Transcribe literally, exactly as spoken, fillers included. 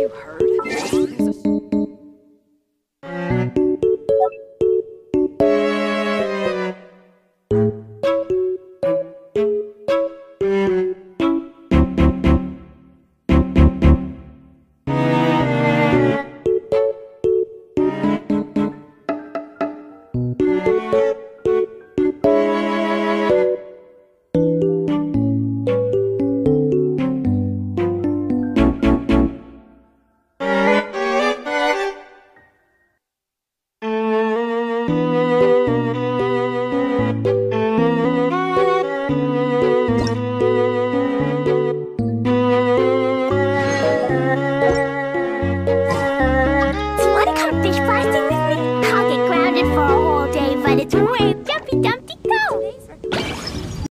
you heard?